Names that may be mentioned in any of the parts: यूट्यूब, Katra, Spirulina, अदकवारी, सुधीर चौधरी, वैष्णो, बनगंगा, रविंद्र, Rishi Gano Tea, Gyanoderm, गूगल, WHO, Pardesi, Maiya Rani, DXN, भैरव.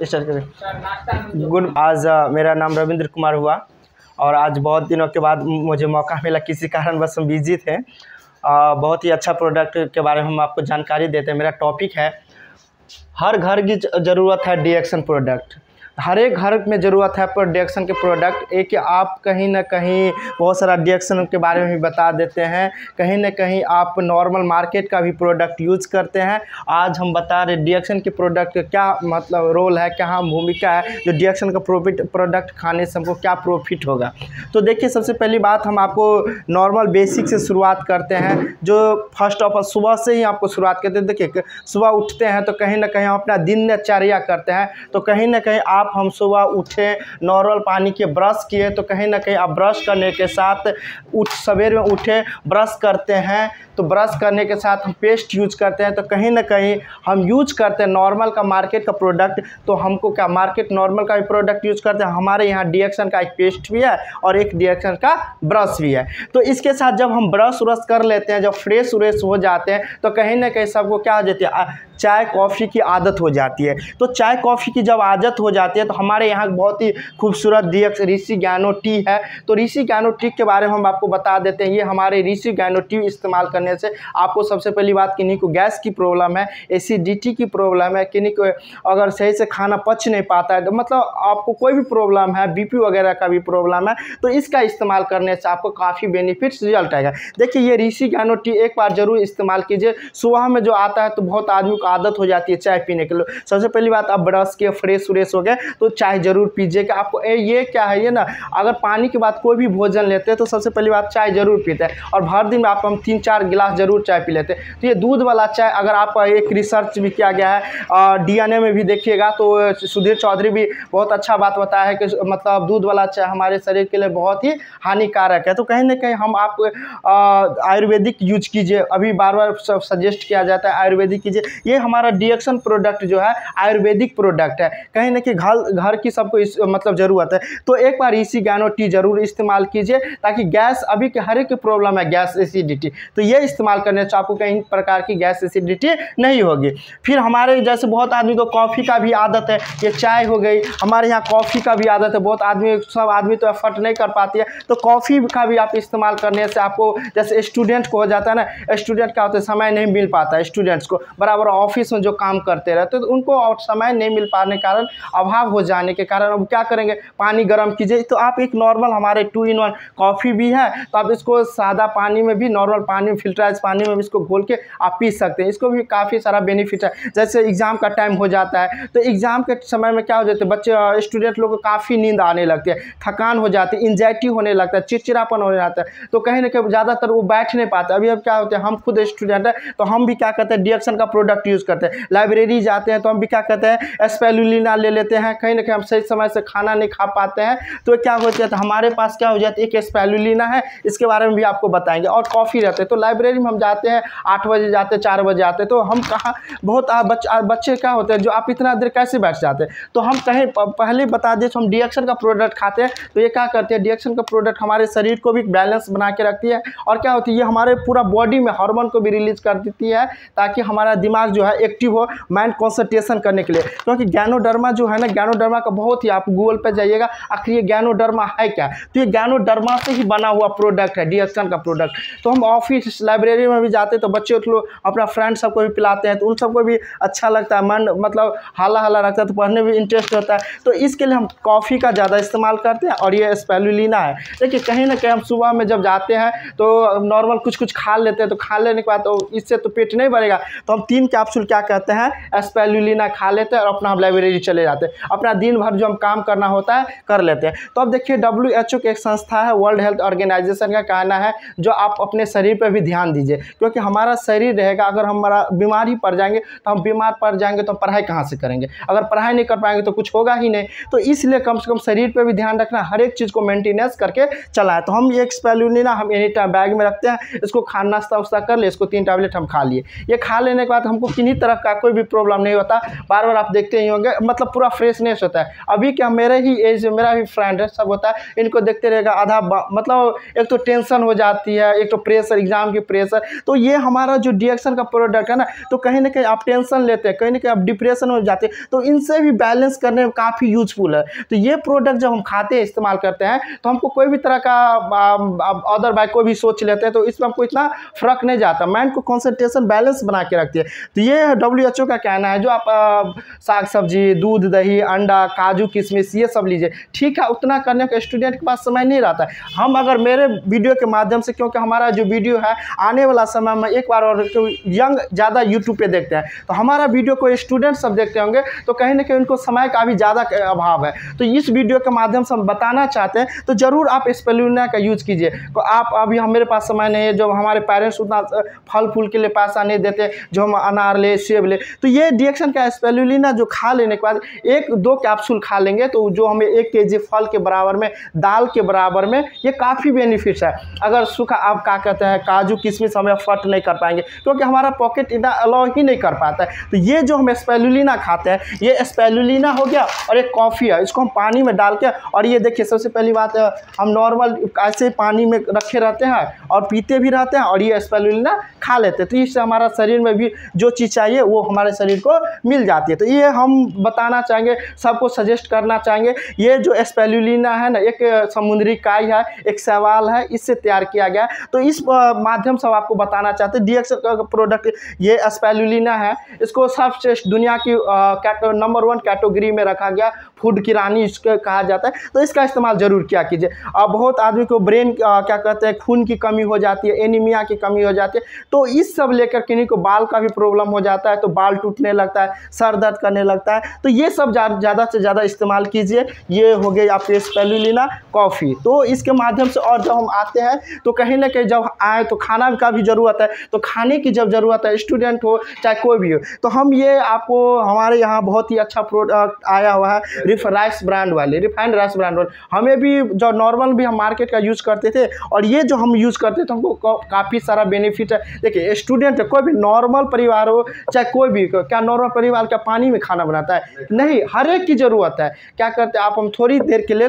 Good, आज मेरा नाम रविंद्र कुमार हुआ और आज बहुत दिनों के बाद मुझे मौका मिला, किसी कारणवश हम बिजी थे। बहुत ही अच्छा प्रोडक्ट के बारे में हम आपको जानकारी देते हैं। मेरा टॉपिक है हर घर की ज़रूरत है डीएक्सन प्रोडक्ट। हर एक घर में ज़रूरत है पर डीएक्सन के प्रोडक्ट। एक आप कहीं ना कहीं बहुत सारा डीएक्सन के बारे में भी बता देते हैं, कहीं ना कहीं आप नॉर्मल मार्केट का भी प्रोडक्ट यूज़ करते हैं। आज हम बता रहे डीएक्सन के प्रोडक्ट का क्या मतलब रोल है, क्या भूमिका है, जो डीएक्सन का प्रोडक्ट खाने से हमको क्या प्रॉफिट होगा। तो देखिए, सबसे पहली बात हम आपको नॉर्मल बेसिक से शुरुआत करते हैं। जो फर्स्ट ऑफ ऑल सुबह से ही आपको शुरुआत करते हैं। देखिए, सुबह उठते हैं तो कहीं ना कहीं हम अपना दिनचर्या करते हैं, तो कहीं ना कहीं हम सुबह उठे, नॉर्मल पानी के ब्रश किए, तो कहीं ना कहीं आप ब्रश करने के साथ सवेरे में उठे, ब्रश करते हैं, तो ब्रश करने के साथ हम पेस्ट यूज़ करते हैं। तो कहीं ना कहीं हम यूज करते हैं नॉर्मल का मार्केट का प्रोडक्ट। तो हमको क्या मार्केट नॉर्मल का भी प्रोडक्ट यूज करते हैं। हमारे यहाँ डीएक्सन का एक पेस्ट भी है और एक डीएक्सन का ब्रश भी है। तो इसके साथ जब हम ब्रश व्रश कर लेते हैं, जब फ्रेश व्रेश हो जाते हैं, तो कहीं ना कहीं सबको क्या हो जाती है, चाय कॉफ़ी की आदत हो जाती है। तो चाय कॉफ़ी की जब आदत हो जाती है तो हमारे यहाँ बहुत ही खूबसूरत डीएक्स ऋषि गैनो टी है। तो ऋषि गैनो टी के बारे में हम आपको बता देते हैं। ये हमारे ऋषि गैनो टी इस्तेमाल करने से आपको सबसे पहली बात, किन्हीं को गैस की प्रॉब्लम है, एसिडिटी की प्रॉब्लम है, किन्हीं को अगर सही से खाना पच नहीं पाता है, तो मतलब आपको कोई भी प्रॉब्लम है, बीपी वगैरह का भी प्रॉब्लम है, तो इसका इस्तेमाल करने से आपको काफ़ी बेनिफिट्स रिजल्ट आएगा। देखिए, ये ऋषि गैनो टी एक बार ज़रूर इस्तेमाल कीजिए। सुबह में जो आता है तो बहुत आदमी आदत हो जाती है चाय पीने के लिए। सबसे पहली बात, आप ब्रश किए, फ्रेश व्रेश हो गए, तो चाय जरूर पीजिएगा। आपको ये क्या है, ये ना अगर पानी के बाद कोई भी भोजन लेते हैं तो सबसे पहली बात चाय जरूर पीते हैं और हर दिन में आप हम 3-4 गिलास जरूर चाय पी लेते हैं। तो ये दूध वाला चाय, अगर आप एक रिसर्च भी किया गया है और DNA में भी देखिएगा, तो सुधीर चौधरी भी बहुत अच्छा बात बताया है कि मतलब दूध वाला चाय हमारे शरीर के लिए बहुत ही हानिकारक है। तो कहीं ना कहीं हम आप आयुर्वेदिक यूज कीजिए। अभी बार बार सजेस्ट किया जाता है आयुर्वेदिक कीजिए। ये हमारा डीएक्सन प्रोडक्ट जो है आयुर्वेदिक प्रोडक्ट है, कहीं ना कहीं घर की सबको इस मतलब ज़रूरत है। तो एक बार ऋषि गैनो टी जरूर इस्तेमाल कीजिए, ताकि गैस अभी के हर एक प्रॉब्लम है, गैस एसिडिटी, तो ये इस्तेमाल करने से आपको कहीं प्रकार की गैस एसिडिटी नहीं होगी। फिर हमारे जैसे बहुत आदमी को कॉफ़ी का भी आदत है, ये चाय हो गई, हमारे यहाँ कॉफ़ी का भी आदत है। बहुत आदमी, सब आदमी तो एफर्ट नहीं कर पाती है, तो कॉफ़ी का भी आप इस्तेमाल करने से आपको, जैसे स्टूडेंट को हो जाता है ना, स्टूडेंट का होता है समय नहीं मिल पाता है स्टूडेंट्स को, बराबर ऑफिस में जो काम करते रहते हैं तो उनको और समय नहीं मिल पाने के कारण, अभाव हो जाने के कारण अब क्या करेंगे, पानी गर्म कीजिए। तो आप एक नॉर्मल हमारे 2-in-1 कॉफ़ी भी है, तो आप इसको सादा पानी में भी, नॉर्मल पानी में, फिल्टराइज पानी में भी इसको घोल के आप पी सकते हैं। इसको भी काफ़ी सारा बेनिफिट है। जैसे एग्ज़ाम का टाइम हो जाता है, तो एग्ज़ाम के समय में क्या हो जाता है, बच्चे स्टूडेंट लोग को काफ़ी नींद आने लगती है, थकान हो जाती है, एंजाइटी होने लगता है, चिड़चिड़ापन होने लगता है, तो कहीं ना कहीं ज़्यादातर वो बैठ नहीं पाते। अभी अब क्या होते हैं, हम खुद स्टूडेंट हैं तो हम भी क्या करते हैं, डीएक्सन का प्रोडक्ट यूज़ करते हैं। लाइब्रेरी जाते हैं तो हम भी क्या करते हैं, स्पिरुलिना ले लेते हैं। कहीं ना कहीं हम सही समय से खाना नहीं खा पाते हैं, तो क्या हो जाता है, हमारे पास क्या हो जाता है, एक स्पिरुलिना है, इसके बारे में भी आपको बताएंगे। और कॉफ़ी रहते हैं, तो लाइब्रेरी में हम जाते हैं, 8 बजे जाते हैं, 4 बजे आते हैं, तो हम कहाँ बहुत बच्चे क्या होते हैं, जो आप इतना देर कैसे बैठ जाते हैं, तो हम कहीं पहले बता दें, हम डीएक्सन का प्रोडक्ट खाते हैं तो ये क्या करते हैं, डीएक्सन का प्रोडक्ट हमारे शरीर को भी बैलेंस बना के रखती है और क्या होती है, ये हमारे पूरा बॉडी में हार्मोन को भी रिलीज कर देती है, ताकि हमारा दिमाग जो है एक्टिव हो, माइंड कॉन्सेंट्रेशन करने के लिए। क्योंकि ज्ञानोडर्मा जो है ना, ज्ञानोडर्मा का बहुत ही, आप गूगल पर जाइएगा, आखिर ये ज्ञानोडर्मा है क्या, तो ये ज्ञानोडर्मा से ही बना हुआ प्रोडक्ट है, डीएक्सन का प्रोडक्ट। तो हम ऑफिस लाइब्रेरी में भी जाते हैं तो बच्चे लोग अपना फ्रेंड सबको भी पिलाते हैं, तो उन सबको भी अच्छा लगता है, मन मतलब हाला हाला रखता है, तो पढ़ने में इंटरेस्ट होता है। तो इसके लिए हम कॉफ़ी का ज़्यादा इस्तेमाल करते हैं और ये स्पिरुलिना है। देखिए, कहीं ना कहीं हम सुबह में जब जाते हैं तो नॉर्मल कुछ कुछ खा लेते हैं, तो खा लेने के बाद तो इससे तो पेट नहीं भरेगा, तो हम 3 कैप्सूल क्या करते हैं, स्पिरुलिना खा लेते हैं और अपना हम लाइब्रेरी चले जाते हैं, अपना दिन भर जो हम काम करना होता है कर लेते हैं। तो अब देखिए, WHO की एक संस्था है, वर्ल्ड हेल्थ ऑर्गेनाइजेशन का कहना है, जो आप अपने शरीर पर भी ध्यान दीजिए, क्योंकि हमारा शरीर रहेगा, अगर हमारा बीमार ही पड़ जाएंगे, तो हम बीमार पड़ जाएंगे तो हम पढ़ाई कहाँ से करेंगे, अगर पढ़ाई नहीं कर पाएंगे तो कुछ होगा ही नहीं। तो इसलिए कम से कम शरीर पर भी ध्यान रखना, हर एक चीज़ को मेंटेनेंस करके चलाएं। तो हम एक स्पिरुलिना हम एनी टाइम बैग में रखते हैं, इसको खाना नाश्ता उस्ता कर ले, इसको 3 टैबलेट हम खा लिए। ये खा लेने के बाद हमको किन्हीं तरह का कोई भी प्रॉब्लम नहीं होता, बार बार आप देखते ही होंगे, मतलब पूरा फ्रेशनेस होता है। अभी क्या, मेरे ही एज में मेरा भी फ्रेंड है, सब होता है, इनको देखते रहेगा, आधा मतलब एक तो टेंशन हो जाती है, एक तो प्रेशर, एग्जाम की प्रेशर। तो ये हमारा जो डीएक्सन का प्रोडक्ट है ना, तो कहीं ना कहीं आप टेंशन लेते हैं, कहीं ना कहीं आप डिप्रेशन में जाते हैं, तो इनसे भी बैलेंस करने में काफ़ी यूजफुल है। तो ये प्रोडक्ट जब हम खाते हैं, इस्तेमाल करते हैं, तो हमको कोई भी तरह का अदर बाय कोई भी सोच लेते हैं, तो इसमें हमको इतना फर्क नहीं जाता। माइंड को कॉन्सेंट्रेशन बैलेंस बना के रखती है। तो ये WHO का कहना है। जो आप साग सब्जी, दूध, दही, अंडा, काजू, किशमिश ये सब लीजिए, ठीक है, उतना करने का स्टूडेंट के पास समय नहीं रहता है। हम अगर मेरे वीडियो के माध्यम से, क्योंकि हमारा जो वीडियो है आने वाला समय में एक बार और यंग ज़्यादा यूट्यूब पे देखते हैं, तो हमारा वीडियो को स्टूडेंट सब देखते होंगे, तो कहीं ना कहीं उनको समय का भी ज़्यादा अभाव है। तो इस वीडियो के माध्यम से हम बताना चाहते हैं, तो ज़रूर आप स्पिरुलिना का यूज़ कीजिए। तो आप अभी मेरे पास समय नहीं है, जब हमारे पेरेंट्स उतना फल फूल के लिए पैसा नहीं देते जो हम अनार ले, सेब ले, तो ये DXN का स्पिरुलिना जो खा लेने के बाद 1-2 कैप्सूल खा लेंगे, तो जो हमें 1 kg फल के बराबर में, दाल के बराबर में, ये काफ़ी बेनिफिट्स है। अगर सूखा आप क्या कहते हैं काजू किशमिश हमें अफोर्ड नहीं कर पाएंगे, क्योंकि हमारा पॉकेट इतना अलाउ ही नहीं कर पाता है। तो ये जो हम स्पिरुलिना खाते हैं, ये स्पिरुलिना हो गया और एक कॉफ़ी है, इसको हम पानी में डाल के, और ये देखिए सबसे पहली बात है, हम नॉर्मल ऐसे पानी में रखे रहते हैं और पीते भी रहते हैं, और ये स्पिरुलिना खा लेते हैं। तो इससे हमारा शरीर में भी जो चीज़ चाहिए वो हमारे शरीर को मिल जाती है। तो ये हम बताना चाहेंगे, सबको सजेस्ट करना चाहेंगे। ये जो स्पिरुलिना है ना, एक समुद्री काई है, एक सवाल है, इससे तैयार किया गया। तो इस माध्यम से आपको बताना चाहते हैं, DXN का प्रोडक्ट ये स्पिरुलिना है, इसको सर्वश्रेष्ठ दुनिया की नंबर 1 कैटेगरी में रखा गया, फूड की रानी इसको कहा जाता है। तो इसका इस्तेमाल जरूर किया कीजिए। अब बहुत आदमी को ब्रेन क्या कहते हैं खून की कमी हो जाती है, एनीमिया की कमी हो जाती है, तो इस सब लेकर किन्हीं को बाल का भी प्रॉब्लम हो जाता है, तो बाल टूटने लगता है, सर दर्द करने लगता है, तो ये सब ज़्यादा से ज़्यादा इस्तेमाल कीजिए। ये हो गई आपकी स्पिरुलिना कॉफ़ी। तो इसके माध्यम से और जब हम आते हैं, तो कहीं ना कहीं जब आए तो खाना का भी ज़रूरत है, तो खाने की जब ज़रूरत है, स्टूडेंट हो चाहे कोई भी हो, तो हम ये आपको हमारे यहाँ बहुत ही अच्छा प्रोडक्ट आया हुआ है, रिफाइंड राइस ब्रांड वाले। हमें भी जो नॉर्मल भी हम मार्केट का यूज़ करते थे, और ये जो हम यूज़ करते थे, हमको काफ़ी सारा बेनिफिट है। देखिए स्टूडेंट कोई भी नॉर्मल परिवार हो चाहे कोई भी, क्या नॉर्मल परिवार क्या पानी में खाना बनाता है? नहीं, हर एक की ज़रूरत है। क्या करते हैं आप, हम थोड़ी देर के लिए,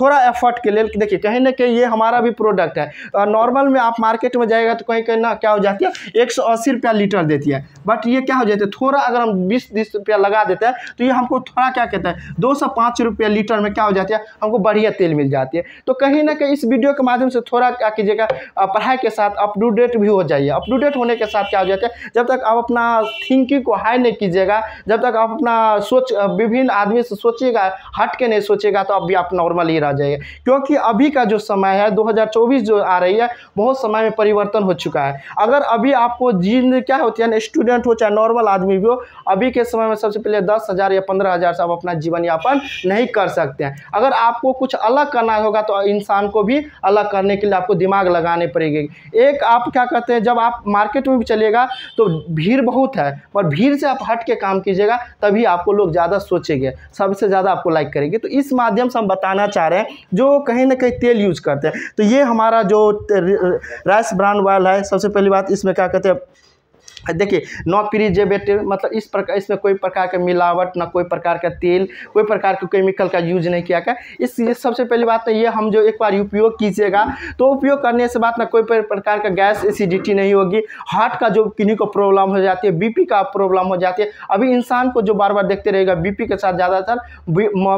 थोड़ा एफर्ट के लिए, देखिए कहीं ना कहीं ये हमारा भी प्रोडक्ट है। नॉर्मल में आप मार्केट में जाएगा तो कहीं कहीं ना क्या हो जाती है, 180 रुपया लीटर देती है, बट ये क्या हो जाती है, थोड़ा अगर हम 20-30 रुपया लगा देते हैं, तो ये हमको थोड़ा क्या कहते हैं 205 रुपया लीटर में क्या हो जाती है, हमको बढ़िया तेल मिल जाती है। तो कहीं ना कहीं इस वीडियो के माध्यम से थोड़ा क्या कीजिएगा, पढ़ाई के साथ अप टू डेट भी हो जाइए। अप टू डेट होने के साथ क्या हो जाता है, जब तक आप अपना थिंकिंग को हाई नहीं कीजिएगा, जब तक आप अपना सोच विभिन्न आदमी से सोचिएगा, हट के नहीं सोचिएगा, तो अभी आप नॉर्मल ही रह जाइएगा। क्योंकि अभी का जो समय है 2024 जो आ रही है, बहुत समय में परिवर्तन हो चुका है। अगर अभी आपको जिंदगी क्या होती है ना, स्टूडेंट हो चाहे नॉर्मल आदमी भी हो, अभी के समय में सबसे पहले 10,000 या 15,000 से आप अपना जीवन यापन नहीं कर सकते हैं। अगर आपको कुछ अलग करना होगा, तो इंसान को भी अलग करने के लिए आपको दिमाग लगाने पड़ेगी। एक आप क्या कहते हैं, जब आप मार्केट में भी चलिएगा तो भीड़ बहुत है, पर भीड़ से आप हट के काम कीजिएगा, तभी आपको लोग ज़्यादा सोचेंगे, सबसे ज़्यादा आपको लाइक करेंगे। तो इस माध्यम से हम बताना चाह रहे हैं, जो कहीं ना कहीं तेल यूज़ करते हैं, तो ये हमारा जो राइस ब्रांड ऑयल है, सबसे पहली बात इसमें क्या कहते हैं, देखिए नॉन प्रिजर्वेटिव, मतलब इस प्रकार इसमें कोई प्रकार का मिलावट ना, कोई प्रकार का तेल, कोई प्रकार के केमिकल का यूज नहीं किया गया। इसलिए सबसे पहली बात ना, ये हम जो एक बार उपयोग कीजिएगा, तो उपयोग करने से बात ना कोई प्रकार का गैस एसिडिटी नहीं होगी। हार्ट का जो किन्हीं को प्रॉब्लम हो जाती है, बीपी का प्रॉब्लम हो जाती है, अभी इंसान को जो बार बार देखते रहेगा बीपी के साथ ज़्यादातर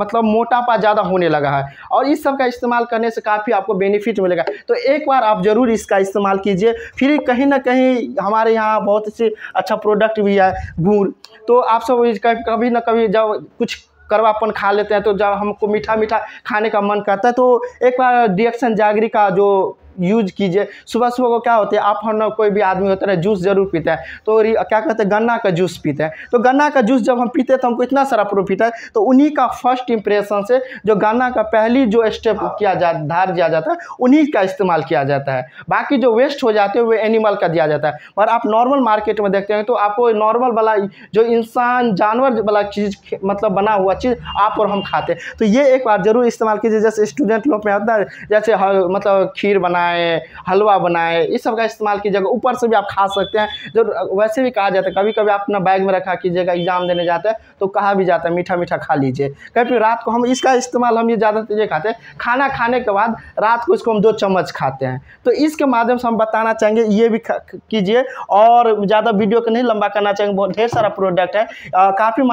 मतलब मोटापा ज़्यादा होने लगा है, और इस सब का इस्तेमाल करने से काफ़ी आपको बेनिफिट मिलेगा। तो एक बार आप ज़रूर इसका इस्तेमाल कीजिए। फिर कहीं ना कहीं हमारे यहाँ बहुत से अच्छा प्रोडक्ट भी है गुड़। तो आप सब कभी ना कभी जब कुछ करवापन खा लेते हैं, तो जब हमको मीठा मीठा खाने का मन करता है, तो एक बार DXN जागरी का जो यूज कीजिए। सुबह सुबह को क्या होता है, आप हम कोई भी आदमी होता है जूस जरूर पीता है, तो क्या कहते हैं गन्ना का जूस पीते हैं। तो गन्ना का जूस जब हम पीते हैं, तो हमको इतना सारा प्रॉफिट है। तो उन्हीं का फर्स्ट इंप्रेशन से जो गन्ना का पहली जो स्टेप किया जाता है, उन्हीं का इस्तेमाल किया जाता है। बाकी जो वेस्ट हो जाते हैं वो एनिमल का दिया जाता है। और आप नॉर्मल मार्केट में देखते हैं, तो आपको नॉर्मल वाला जो इंसान जानवर वाला चीज़ मतलब बना हुआ चीज़ आप और हम खाते हैं। तो ये एक बार जरूर इस्तेमाल कीजिए। जैसे स्टूडेंट लोग में होता है, जैसे मतलब खीर बना बनाएं, हलवा बनाएं, इस सब का इस्तेमाल कीजिएगा। ऊपर से भी आप खा सकते हैं, जो वैसे भी कहा जाता है, कभी कभी आप अपना बैग में रखा कीजिएगा, एग्जाम देने जाते हैं तो कहा भी जाता है मीठा मीठा खा लीजिए। कभी रात को हम इसका इस्तेमाल हम ये ज़्यादा चीज़ें खाते हैं, खाना खाने के बाद रात को इसको हम 2 चम्मच खाते हैं। तो इसके माध्यम से हम बताना चाहेंगे ये भी कीजिए, और ज़्यादा वीडियो को नहीं लंबा करना चाहेंगे, बहुत ढेर सारा प्रोडक्ट है काफ़ी